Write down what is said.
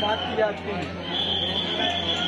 बात की जाती है।